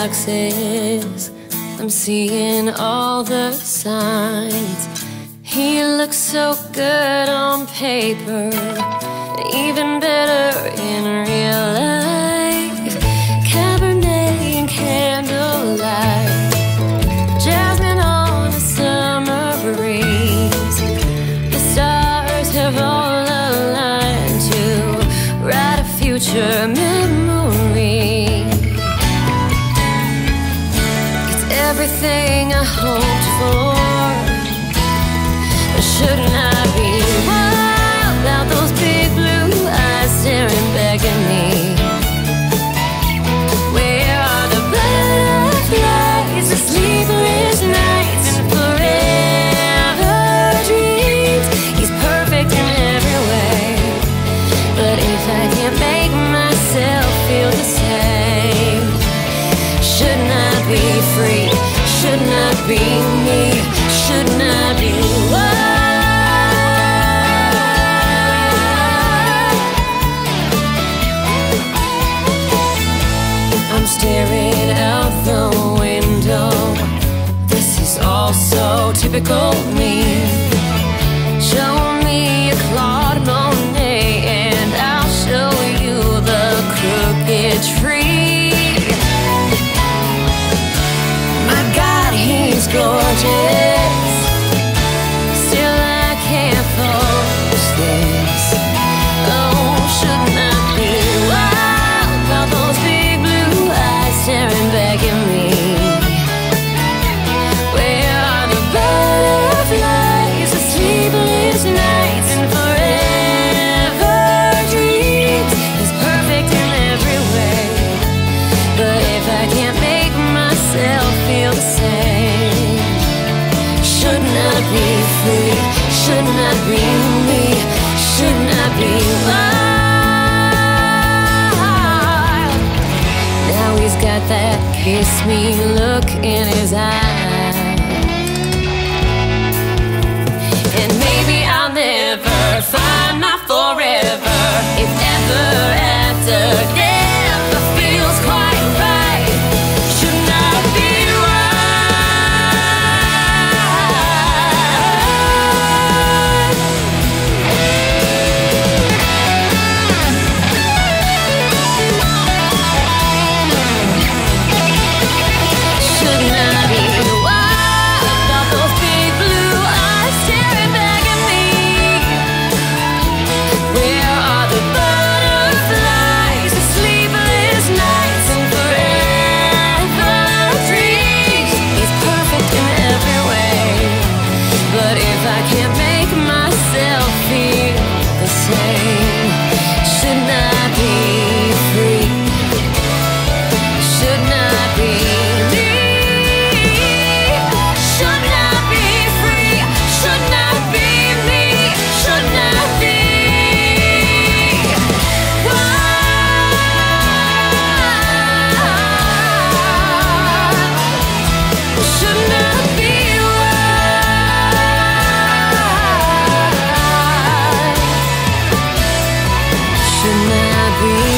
boxes. I'm seeing all the signs. He looks so good on paper, even better in real life. Cabernet and candlelight, jasmine on a summer breeze. The stars have all aligned to write a future memory. It's everything I hoped for. Shouldn't I be wild without those big blue eyes staring back at me? Where are the butterflies, the sleepless nights, and forever dreams? He's perfect in every way, but if I can't make myself feel the same, shouldn't I be free? Shouldn't I be me? Shouldn't I be wild? Staring out the window, this is all so typical me. Show me a Claude Monet and I'll show you the crooked tree. My God, he's gorgeous. Still I can't force this. Oh, shouldn't I be wild about those big staring back at me? Where are the butterflies, the sleepless nights, and forever dreams? It's perfect in every way, but if I can't make myself feel the same, shouldn't I be free? Shouldn't I be me? Shouldn't I be wild? He's got that kiss me look in his eye, and maybe I'll never find my forever if ever after never feels quite right. Shouldn't I be be